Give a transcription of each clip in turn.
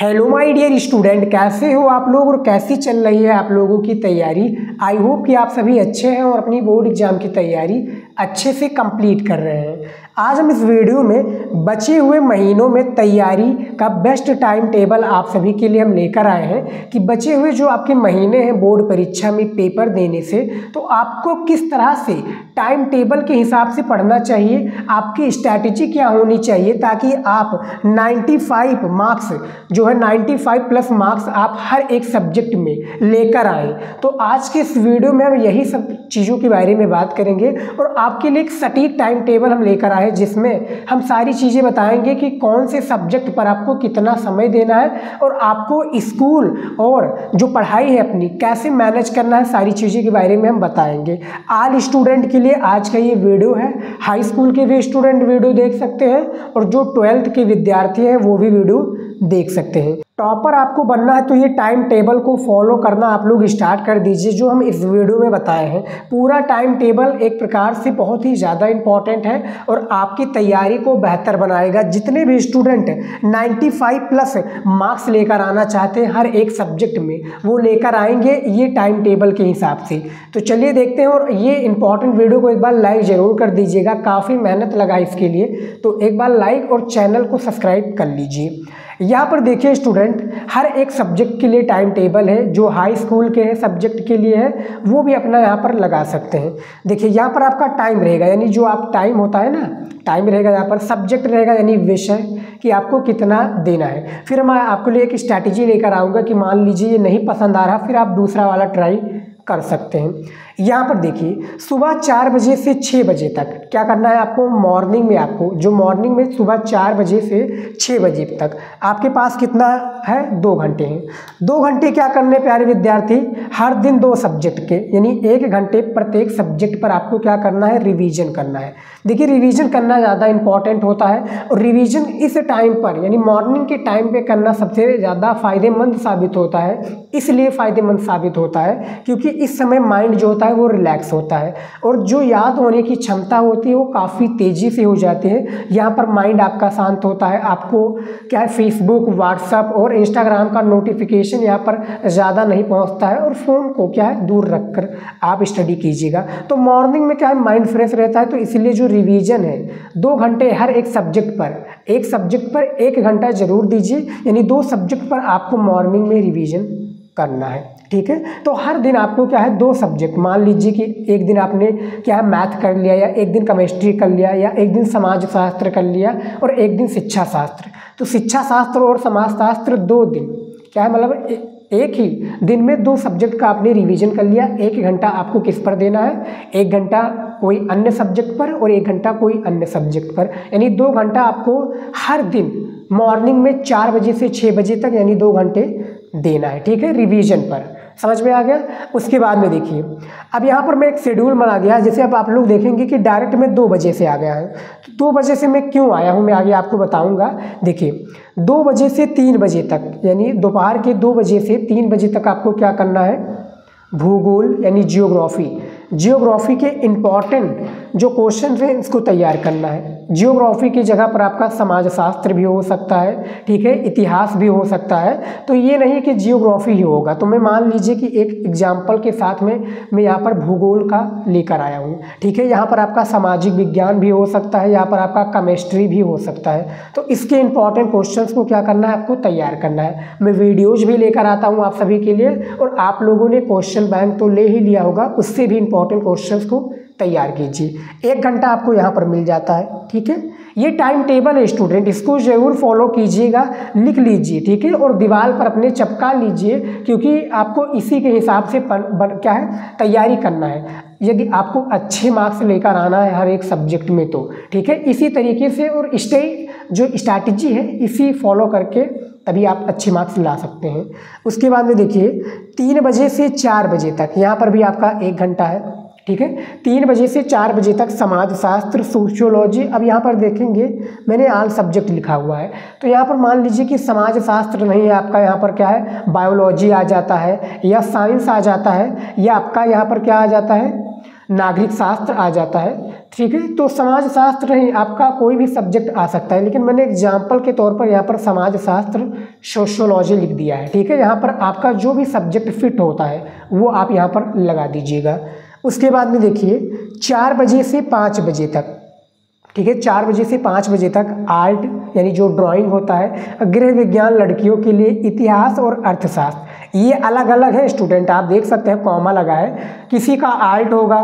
Hello my dear student, कैसे हो आप लोग और कैसी चल रही है आप लोगों की तैयारी। आई होप कि आप सभी अच्छे हैं और अपनी बोर्ड एग्ज़ाम की तैयारी अच्छे से कंप्लीट कर रहे हैं। आज हम इस वीडियो में बचे हुए महीनों में तैयारी का बेस्ट टाइम टेबल आप सभी के लिए हम लेकर आए हैं कि बचे हुए जो आपके महीने हैं बोर्ड परीक्षा में पेपर देने से, तो आपको किस तरह से टाइम टेबल के हिसाब से पढ़ना चाहिए, आपकी स्ट्रैटेजी क्या होनी चाहिए ताकि आप 95 मार्क्स जो 95 प्लस मार्क्स आप हर एक सब्जेक्ट में लेकर आए। तो आज के इस वीडियो में हम यही सब चीज़ों के बारे में बात करेंगे और आपके लिए एक सटीक टाइम टेबल हम लेकर आए जिसमें हम सारी चीज़ें बताएंगे कि कौन से सब्जेक्ट पर आपको कितना समय देना है और आपको स्कूल और जो पढ़ाई है अपनी कैसे मैनेज करना है, सारी चीज़ों के बारे में हम बताएंगे। ऑल स्टूडेंट के लिए आज का ये वीडियो है। हाई स्कूल के भी स्टूडेंट वीडियो देख सकते हैं और जो 12th के विद्यार्थी हैं वो भी वीडियो देख सकते हैं। टॉपर आपको बनना है तो ये टाइम टेबल को फॉलो करना आप लोग स्टार्ट कर दीजिए जो हम इस वीडियो में बताए हैं। पूरा टाइम टेबल एक प्रकार से बहुत ही ज़्यादा इम्पॉर्टेंट है और आपकी तैयारी को बेहतर बनाएगा। जितने भी स्टूडेंट 95 प्लस मार्क्स लेकर आना चाहते हैं हर एक सब्जेक्ट में, वो लेकर आएंगे ये टाइम टेबल के हिसाब से। तो चलिए देखते हैं। और ये इंपॉर्टेंट वीडियो को एक बार लाइक ज़रूर कर दीजिएगा, काफ़ी मेहनत लगा इसके लिए, तो एक बार लाइक और चैनल को सब्सक्राइब कर लीजिए। यहाँ पर देखिए स्टूडेंट, हर एक सब्जेक्ट के लिए टाइम टेबल है। जो हाई स्कूल के हैं सब्जेक्ट के लिए है वो भी अपना यहाँ पर लगा सकते हैं। देखिए यहाँ पर आपका टाइम रहेगा, यानी जो आप टाइम होता है ना, टाइम रहेगा यहाँ पर। सब्जेक्ट रहेगा यानी विषय कि आपको कितना देना है। फिर मैं आपके लिए एक स्ट्रैटेजी लेकर आऊँगा कि मान लीजिए ये नहीं पसंद आ रहा, फिर आप दूसरा वाला ट्राई कर सकते हैं। यहाँ पर देखिए सुबह 4 बजे से 6 बजे तक क्या करना है आपको। मॉर्निंग में आपको जो मॉर्निंग में सुबह 4 बजे से 6 बजे तक आपके पास कितना है, 2 घंटे हैं। 2 घंटे क्या करने प्यारे विद्यार्थी, हर दिन 2 सब्जेक्ट के यानी 1 घंटे प्रत्येक सब्जेक्ट पर आपको क्या करना है, रिवीजन करना है। देखिए रिवीजन करना ज़्यादा इंपॉर्टेंट होता है और रिवीजन इस टाइम पर यानी मॉर्निंग के टाइम पर करना सबसे ज़्यादा फ़ायदेमंद साबित होता है। इसलिए फ़ायदेमंद साबित होता है क्योंकि इस समय माइंड जो होता है वो रिलैक्स होता है और जो याद होने की क्षमता होती है वो काफ़ी तेज़ी से हो जाती है। यहाँ पर माइंड आपका शांत होता है। आपको क्या है, फेसबुक, व्हाट्सएप और इंस्टाग्राम का नोटिफिकेशन यहाँ पर ज़्यादा नहीं पहुँचता है और फ़ोन को क्या है दूर रखकर आप स्टडी कीजिएगा। तो मॉर्निंग में क्या है माइंड फ्रेश रहता है। तो इसलिए जो रिवीजन है 2 घंटे हर एक सब्जेक्ट पर, एक सब्जेक्ट पर 1 घंटा ज़रूर दीजिए, यानी 2 सब्जेक्ट पर आपको मॉर्निंग में रिवीजन करना है। ठीक है, तो हर दिन आपको क्या है 2 सब्जेक्ट। मान लीजिए कि एक दिन आपने क्या है मैथ कर लिया, या एक दिन केमिस्ट्री कर लिया, या एक दिन समाजशास्त्र कर लिया और एक दिन शिक्षा शास्त्र। तो शिक्षा शास्त्र और समाजशास्त्र 2 दिन क्या है, मतलब एक ही दिन में 2 सब्जेक्ट का आपने रिवीजन कर लिया। 1 घंटा आपको किस पर देना है, 1 घंटा कोई अन्य सब्जेक्ट पर और 1 घंटा कोई अन्य सब्जेक्ट पर, यानी 2 घंटा आपको हर दिन मॉर्निंग में 4 बजे से 6 बजे तक यानी 2 घंटे देना है। ठीक है, रिवीजन पर समझ में आ गया। उसके बाद में देखिए अब यहाँ पर मैं एक शेड्यूल बना दिया है। जैसे अब आप लोग देखेंगे कि डायरेक्ट मैं 2 बजे से आ गया है। तो 2 बजे से मैं क्यों आया हूँ मैं आगे आपको बताऊँगा। देखिए 2 बजे से 3 बजे तक यानी दोपहर के 2 बजे से 3 बजे तक आपको क्या करना है, भूगोल यानी जियोग्राफी, जियोग्राफी के इम्पॉर्टेंट जो क्वेश्चन हैं इसको तैयार करना है। जियोग्राफी की जगह पर आपका समाजशास्त्र भी हो सकता है, ठीक है, इतिहास भी हो सकता है। तो ये नहीं कि जियोग्राफी ही होगा। तो मैं मान लीजिए कि एक एग्जाम्पल के साथ में मैं यहाँ पर भूगोल का लेकर आया हूँ। ठीक है, यहाँ पर आपका सामाजिक विज्ञान भी हो सकता है, यहाँ पर आपका केमिस्ट्री भी हो सकता है। तो इसके इम्पॉर्टेंट क्वेश्चन को क्या करना है, आपको तैयार करना है। मैं वीडियोज़ भी लेकर आता हूँ आप सभी के लिए और आप लोगों ने क्वेश्चन बैंक तो ले ही लिया होगा, उससे भी इंपॉर्टेंट क्वेश्चंस को तैयार कीजिए। 1 घंटा आपको यहाँ पर मिल जाता है। ठीक है, ये टाइम टेबल है स्टूडेंट, इसको जरूर फॉलो कीजिएगा, लिख लीजिए। ठीक है, और दीवार पर अपने चिपका लीजिए क्योंकि आपको इसी के हिसाब से क्या है तैयारी करना है। यदि आपको अच्छे मार्क्स लेकर आना है हर एक सब्जेक्ट में तो ठीक है इसी तरीके से और जो स्ट्रैटेजी है इसी फॉलो करके तभी आप अच्छे मार्क्स ला सकते हैं। उसके बाद में देखिए 3 बजे से 4 बजे तक यहाँ पर भी आपका 1 घंटा है। ठीक है, 3 बजे से 4 बजे तक समाजशास्त्र, सोशियोलॉजी। अब यहाँ पर देखेंगे मैंने ऑल सब्जेक्ट लिखा हुआ है, तो यहाँ पर मान लीजिए कि समाजशास्त्र नहीं है आपका, यहाँ पर क्या है बायोलॉजी आ जाता है, या साइंस आ जाता है, या आपका यहाँ पर क्या आ जाता है नागरिक शास्त्र आ जाता है। ठीक है। तो समाजशास्त्र ही आपका कोई भी सब्जेक्ट आ सकता है, लेकिन मैंने एग्जाम्पल के तौर पर यहाँ पर समाजशास्त्र सोशियोलॉजी लिख दिया है, ठीक है। यहाँ पर आपका जो भी सब्जेक्ट फिट होता है वो आप यहाँ पर लगा दीजिएगा। उसके बाद में देखिए 4 बजे से 5 बजे तक, ठीक है, 4 बजे से 5 बजे तक आर्ट यानी जो ड्राइंग होता है, गृह विज्ञान लड़कियों के लिए, इतिहास और अर्थशास्त्र, ये अलग अलग है स्टूडेंट, आप देख सकते हैं कॉमा लगा है, किसी का आर्ट होगा,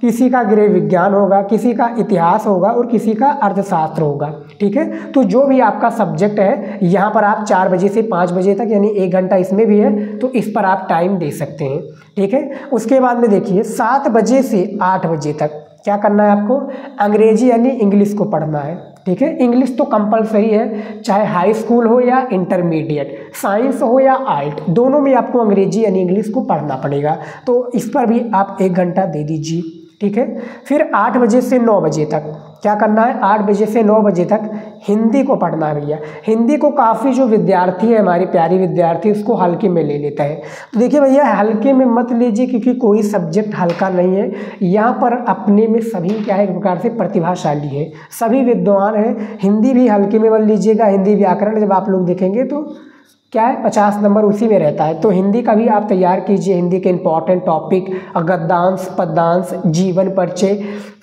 किसी का गृह विज्ञान होगा, किसी का इतिहास होगा और किसी का अर्थशास्त्र होगा, ठीक है। तो जो भी आपका सब्जेक्ट है यहाँ पर आप 4 बजे से 5 बजे तक यानी 1 घंटा इसमें भी है, तो इस पर आप टाइम दे सकते हैं, ठीक है। उसके बाद में देखिए 7 बजे से 8 बजे तक क्या करना है आपको, अंग्रेजी यानी इंग्लिश को पढ़ना है, ठीक है। इंग्लिश तो कंपलसरी है, चाहे हाई स्कूल हो या इंटरमीडिएट, साइंस हो या आर्ट, दोनों में आपको अंग्रेजी यानी इंग्लिश को पढ़ना पड़ेगा, तो इस पर भी आप 1 घंटा दे दीजिए, ठीक है। फिर 8 बजे से 9 बजे तक क्या करना है, 8 बजे से 9 बजे तक हिंदी को पढ़ना है भैया। हिंदी को काफ़ी जो विद्यार्थी है, हमारी प्यारी विद्यार्थी, उसको हल्के में ले लेता है, तो देखिए भैया हल्के में मत लीजिए, क्योंकि कोई सब्जेक्ट हल्का नहीं है। यहाँ पर अपने में सभी क्या है, एक प्रकार से प्रतिभाशाली है, सभी विद्वान हैं। हिंदी भी हल्के में मत लीजिएगा, हिंदी व्याकरण जब आप लोग देखेंगे तो क्या है, 50 नंबर उसी में रहता है, तो हिंदी का भी आप तैयार कीजिए। हिंदी के इम्पॉर्टेंट टॉपिक गद्यांश, पद्यांश, जीवन परिचय,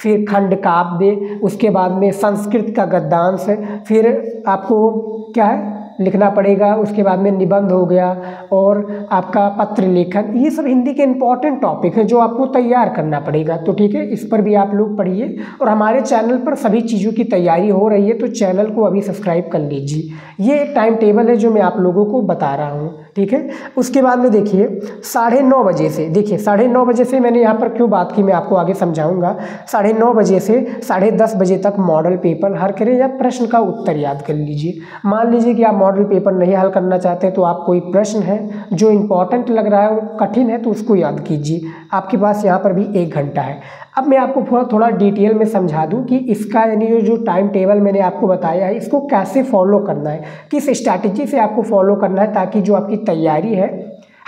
फिर खंड काव्य, उसके बाद में संस्कृत का गद्यांश, फिर आपको क्या है लिखना पड़ेगा, उसके बाद में निबंध हो गया और आपका पत्र लेखन, ये सब हिंदी के इम्पॉर्टेंट टॉपिक है जो आपको तैयार करना पड़ेगा, तो ठीक है, इस पर भी आप लोग पढ़िए। और हमारे चैनल पर सभी चीज़ों की तैयारी हो रही है, तो चैनल को अभी सब्सक्राइब कर लीजिए। ये एक टाइम टेबल है जो मैं आप लोगों को बता रहा हूँ, ठीक है। उसके बाद में देखिए 9:30 बजे से, देखिए 9:30 बजे से मैंने यहाँ पर क्यों बात की, मैं आपको आगे समझाऊंगा। 9:30 बजे से 10:30 बजे तक मॉडल पेपर हल करें या प्रश्न का उत्तर याद कर लीजिए। मान लीजिए कि आप मॉडल पेपर नहीं हल करना चाहते, तो आप कोई प्रश्न है जो इम्पोर्टेंट लग रहा है, कठिन है, तो उसको याद कीजिए। आपके पास यहाँ पर भी 1 घंटा है। अब मैं आपको थोड़ा डिटेल में समझा दूं कि इसका यानी जो टाइम टेबल मैंने आपको बताया है, इसको कैसे फॉलो करना है, किस स्ट्रैटेजी से आपको फॉलो करना है, ताकि जो आपकी तैयारी है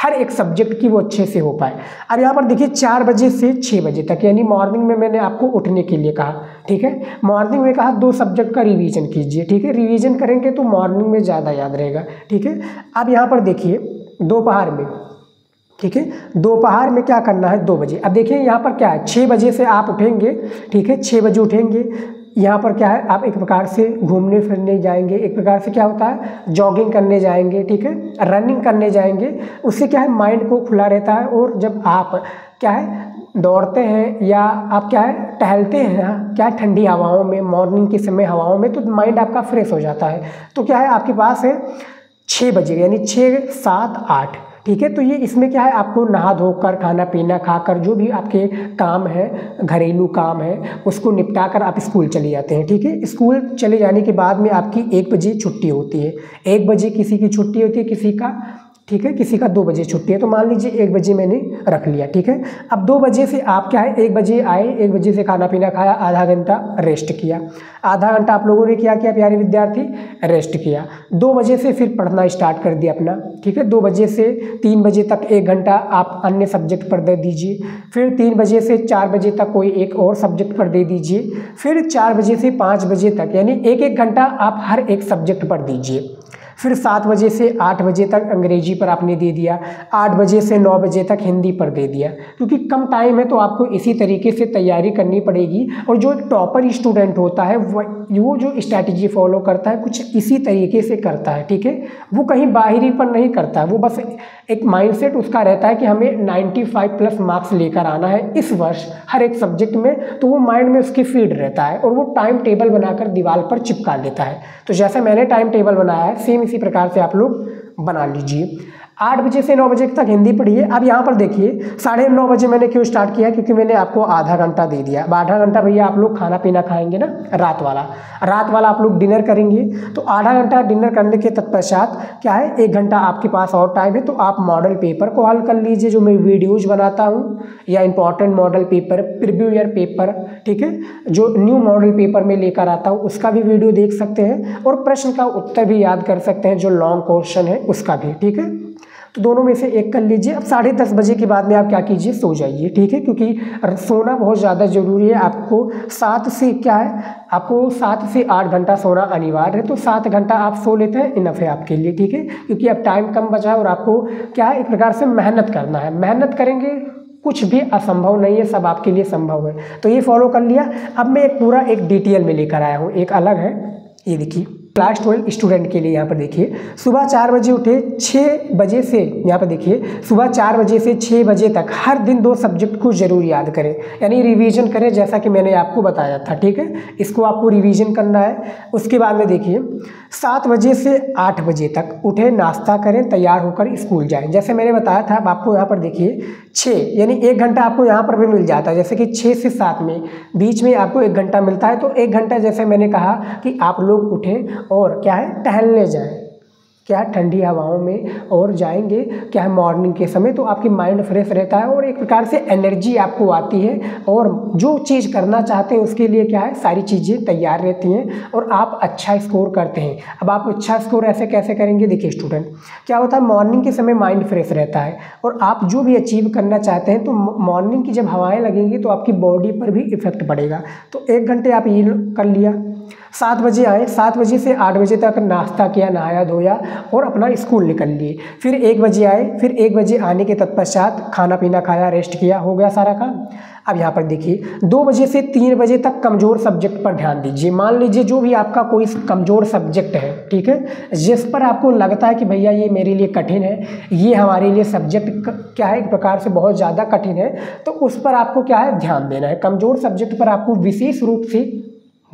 हर एक सब्जेक्ट की वो अच्छे से हो पाए। अब यहाँ पर देखिए 4 बजे से 6 बजे तक यानी मॉर्निंग में मैंने आपको उठने के लिए कहा, ठीक है। मॉर्निंग में कहा 2 सब्जेक्ट का रिवीजन कीजिए, ठीक है, रिवीजन करेंगे तो मॉर्निंग में ज़्यादा याद रहेगा, ठीक है। अब यहाँ पर देखिए दोपहर में, ठीक है, दोपहर में क्या करना है 2 बजे। अब देखिए यहाँ पर क्या है, 6 बजे से आप उठेंगे, ठीक है, 6 बजे उठेंगे। यहाँ पर क्या है, आप एक प्रकार से घूमने फिरने जाएंगे, एक प्रकार से क्या होता है जॉगिंग करने जाएंगे, ठीक है, रनिंग करने जाएंगे, उससे क्या है माइंड को खुला रहता है। और जब आप क्या है दौड़ते हैं या आप क्या है टहलते हैं, क्या ठंडी हवाओं में, मॉर्निंग के समय हवाओं में, तो माइंड आपका फ्रेश हो जाता है। तो क्या है आपके पास है 6 बजे यानी 6, 7, 8, ठीक है। तो ये इसमें क्या है, आपको नहा धोकर, खाना पीना खाकर, जो भी आपके काम है, घरेलू काम है, उसको निपटा कर आप स्कूल चले जाते हैं, ठीक है। स्कूल चले जाने के बाद में आपकी 1 बजे छुट्टी होती है। 1 बजे किसी की छुट्टी होती है, किसी का, ठीक है, किसी का 2 बजे छुट्टी है, तो मान लीजिए 1 बजे मैंने रख लिया, ठीक है। अब 2 बजे से आप क्या है 1 बजे आए, 1 बजे से खाना पीना खाया, आधा घंटा रेस्ट किया, आधा घंटा आप लोगों ने क्या किया प्यारे विद्यार्थी, रेस्ट किया। 2 बजे से फिर पढ़ना स्टार्ट कर दिया अपना, ठीक है। 2 बजे से 3 बजे तक 1 घंटा आप अन्य सब्जेक्ट पर दे दीजिए, फिर 3 बजे से 4 बजे तक कोई एक और सब्जेक्ट पर दे दीजिए, फिर 4 बजे से 5 बजे तक यानी 1-1 घंटा आप हर एक सब्जेक्ट पर दीजिए। फिर 7 बजे से 8 बजे तक अंग्रेजी पर आपने दे दिया, 8 बजे से 9 बजे तक हिंदी पर दे दिया, क्योंकि कम टाइम है तो आपको इसी तरीके से तैयारी करनी पड़ेगी। और जो टॉपर स्टूडेंट होता है वो जो स्ट्रैटेजी फॉलो करता है कुछ इसी तरीके से करता है, ठीक है। वो कहीं बाहरी पर नहीं करता है, वो बस एक माइंडसेट उसका रहता है कि हमें 95+ मार्क्स लेकर आना है इस वर्ष हर एक सब्जेक्ट में, तो वो माइंड में उसकी फीड रहता है और वो टाइम टेबल बनाकर दीवार पर चिपका लेता है। तो जैसे मैंने टाइम टेबल बनाया है सेम इसी प्रकार से आप लोग बना लीजिए। 8 बजे से 9 बजे तक हिंदी पढ़िए। अब यहाँ पर देखिए 9:30 बजे मैंने क्यों स्टार्ट किया, क्योंकि मैंने आपको आधा घंटा दे दिया। अब आधा घंटा भैया आप लोग खाना पीना खाएंगे ना, रात वाला आप लोग डिनर करेंगे, तो आधा घंटा डिनर करने के तत्पश्चात क्या है 1 घंटा आपके पास और टाइम है, तो आप मॉडल पेपर को हल कर लीजिए जो मैं वीडियोज़ बनाता हूँ, या important model paper, preview year paper, ठीक है, जो न्यू मॉडल पेपर में लेकर आता हूँ उसका भी वीडियो देख सकते हैं, और प्रश्न का उत्तर भी याद कर सकते हैं जो लॉन्ग क्वेश्चन है उसका भी, ठीक है। तो दोनों में से एक कर लीजिए। अब 10:30 बजे के बाद में आप क्या कीजिए, सो जाइए, ठीक है, क्योंकि सोना बहुत ज़्यादा ज़रूरी है। आपको 7 से 8 घंटा सोना अनिवार्य है, तो 7 घंटा आप सो लेते हैं, इनफ है आपके लिए, ठीक है, क्योंकि अब टाइम कम बचा है और आपको क्या है, एक प्रकार से मेहनत करना है। मेहनत करेंगे कुछ भी असंभव नहीं है, सब आपके लिए संभव है। तो ये फॉलो कर लिया। अब मैं एक पूरा एक डिटेल में लेकर आया हूँ, एक अलग है, ये देखिए क्लास 12 स्टूडेंट के लिए। यहाँ पर देखिए सुबह 4 बजे उठे, 6 बजे से यहाँ पर देखिए सुबह 4 बजे से 6 बजे तक हर दिन 2 सब्जेक्ट को जरूर याद करें, यानी रिवीजन करें, जैसा कि मैंने आपको बताया था, ठीक है, इसको आपको रिवीजन करना है। उसके बाद में देखिए 7 बजे से 8 बजे तक उठे, नाश्ता करें, तैयार होकर स्कूल जाएँ। जैसे मैंने बताया था, अब आपको यहाँ पर देखिए 6 यानी 1 घंटा आपको यहाँ पर भी मिल जाता है, जैसे कि 6 से 7 में बीच में आपको 1 घंटा मिलता है। तो 1 घंटा जैसे मैंने कहा कि आप लोग उठें और क्या है, टहलने जाएं, क्या है, ठंडी हवाओं में और जाएंगे क्या है मॉर्निंग के समय, तो आपकी माइंड फ्रेश रहता है और एक प्रकार से एनर्जी आपको आती है और जो चीज़ करना चाहते हैं उसके लिए क्या है, सारी चीज़ें तैयार रहती हैं और आप अच्छा स्कोर करते हैं। अब आप अच्छा स्कोर ऐसे कैसे करेंगे, देखिए स्टूडेंट क्या होता है, मॉर्निंग के समय माइंड फ्रेश रहता है और आप जो भी अचीव करना चाहते हैं, तो मॉर्निंग की जब हवाएँ लगेंगी तो आपकी बॉडी पर भी इफेक्ट पड़ेगा। तो 1 घंटे आप ये कर लिया। 7 बजे आए, 7 बजे से 8 बजे तक नाश्ता किया, नहाया धोया और अपना स्कूल निकल लिए। फिर 1 बजे आए, फिर 1 बजे आने के तत्पश्चात खाना पीना खाया, रेस्ट किया, हो गया सारा काम। अब यहाँ पर देखिए 2 बजे से 3 बजे तक कमज़ोर सब्जेक्ट पर ध्यान दीजिए। मान लीजिए जो भी आपका कोई कमज़ोर सब्जेक्ट है, ठीक है, जिस पर आपको लगता है कि भैया ये मेरे लिए कठिन है, ये हमारे लिए सब्जेक्ट क्या है, एक प्रकार से बहुत ज़्यादा कठिन है, तो उस पर आपको क्या है, ध्यान देना है। कमज़ोर सब्जेक्ट पर आपको विशेष रूप से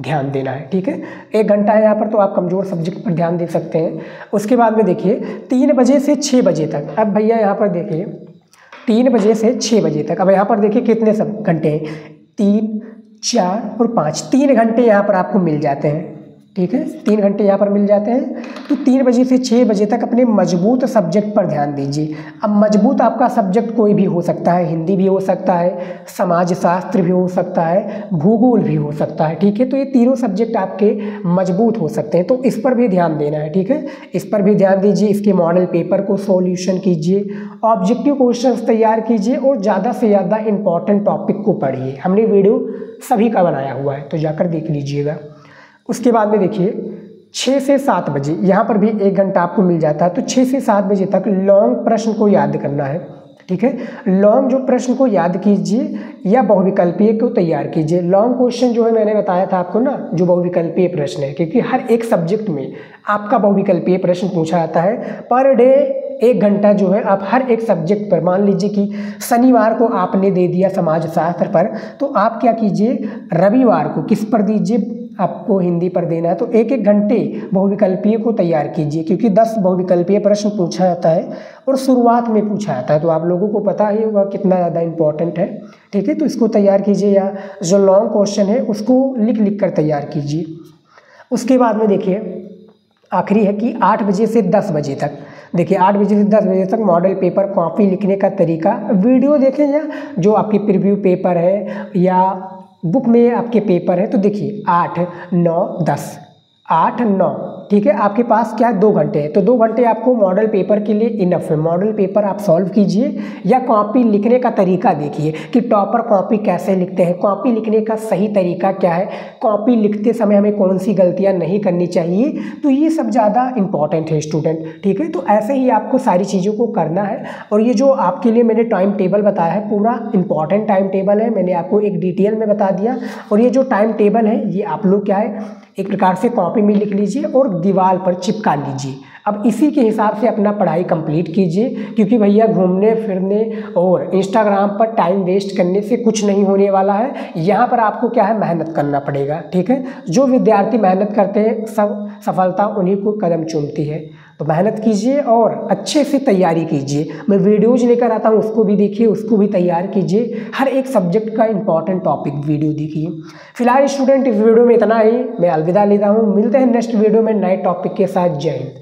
ध्यान देना है, ठीक है। 1 घंटा है यहाँ पर, तो आप कमज़ोर सब्जेक्ट पर ध्यान दे सकते हैं। उसके बाद में देखिए 3 बजे से 6 बजे तक, अब भैया यहाँ पर देखिए 3 बजे से 6 बजे तक, अब यहाँ पर देखिए कितने सब घंटे हैं, 3, 4 और 5, 3 घंटे यहाँ पर आपको मिल जाते हैं, ठीक है, 3 घंटे यहाँ पर मिल जाते हैं। तो 3 बजे से 6 बजे तक अपने मजबूत सब्जेक्ट पर ध्यान दीजिए। अब मजबूत आपका सब्जेक्ट कोई भी हो सकता है, हिंदी भी हो सकता है, समाजशास्त्र भी हो सकता है, भूगोल भी हो सकता है, ठीक है, तो ये तीनों सब्जेक्ट आपके मजबूत हो सकते हैं, तो इस पर भी ध्यान देना है, ठीक है, इस पर भी ध्यान दीजिए। इसके मॉडल पेपर को सॉल्यूशन कीजिए, ऑब्जेक्टिव क्वेश्चन तैयार कीजिए और ज़्यादा से ज़्यादा इम्पॉर्टेंट टॉपिक को पढ़िए। हमने वीडियो सभी का बनाया हुआ है, तो जाकर देख लीजिएगा। उसके बाद में देखिए 6 से 7 बजे, यहाँ पर भी 1 घंटा आपको मिल जाता है, तो 6 से 7 बजे तक लॉन्ग प्रश्न को याद करना है, ठीक है। लॉन्ग जो प्रश्न को याद कीजिए या बहुविकल्पीय को तैयार कीजिए। लॉन्ग क्वेश्चन जो है मैंने बताया था आपको ना, जो बहुविकल्पीय प्रश्न है, क्योंकि हर एक सब्जेक्ट में आपका बहुविकल्पीय प्रश्न पूछा जाता है। पर डे 1 घंटा जो है आप हर एक सब्जेक्ट पर, मान लीजिए कि शनिवार को आपने दे दिया समाजशास्त्र पर, तो आप क्या कीजिए, रविवार को किस पर दीजिए, आपको हिंदी पर देना है, तो 1-1 घंटे बहुविकल्पीय को तैयार कीजिए, क्योंकि 10 बहुविकल्पीय प्रश्न पूछा जाता है और शुरुआत में पूछा जाता है, तो आप लोगों को पता ही होगा कितना ज़्यादा इम्पॉर्टेंट है, ठीक है, तो इसको तैयार कीजिए। या जो लॉन्ग क्वेश्चन है उसको लिख लिख कर तैयार कीजिए। उसके बाद में देखिए आखिरी है कि 8 बजे से 10 बजे तक, देखिए 8 बजे से 10 बजे तक मॉडल पेपर, कॉपी लिखने का तरीका, वीडियो देखें या जो आपके प्रीव्यू पेपर है या बुक में आपके पेपर है, तो देखिए 8, 9, 10, 8, 9, ठीक है, आपके पास क्या 2 घंटे हैं, तो 2 घंटे आपको मॉडल पेपर के लिए इनफ है। मॉडल पेपर आप सॉल्व कीजिए या कॉपी लिखने का तरीका देखिए कि टॉपर कॉपी कैसे लिखते हैं, कॉपी लिखने का सही तरीका क्या है, कॉपी लिखते समय हमें कौन सी गलतियां नहीं करनी चाहिए, तो ये सब ज़्यादा इंपॉर्टेंट है स्टूडेंट, ठीक है। तो ऐसे ही आपको सारी चीज़ों को करना है और ये जो आपके लिए मैंने टाइम टेबल बताया है, पूरा इंपॉर्टेंट टाइम टेबल है, मैंने आपको एक डिटेल में बता दिया। और ये जो टाइम टेबल है ये आप लोग क्या है, एक प्रकार से कॉपी में लिख लीजिए और दीवार पर चिपका लीजिए। अब इसी के हिसाब से अपना पढ़ाई कंप्लीट कीजिए, क्योंकि भैया घूमने फिरने और इंस्टाग्राम पर टाइम वेस्ट करने से कुछ नहीं होने वाला है। यहाँ पर आपको क्या है, मेहनत करना पड़ेगा, ठीक है। जो विद्यार्थी मेहनत करते हैं सब सफलता उन्हीं को कदम चूमती है, तो मेहनत कीजिए और अच्छे से तैयारी कीजिए। मैं वीडियोज़ लेकर आता हूँ, उसको भी देखिए, उसको भी तैयार कीजिए, हर एक सब्जेक्ट का इंपॉर्टेंट टॉपिक वीडियो देखिए। फिलहाल स्टूडेंट इस वीडियो में इतना ही, मैं अलविदा लेता हूँ, मिलते हैं नेक्स्ट वीडियो में नए टॉपिक के साथ। जय हिंद।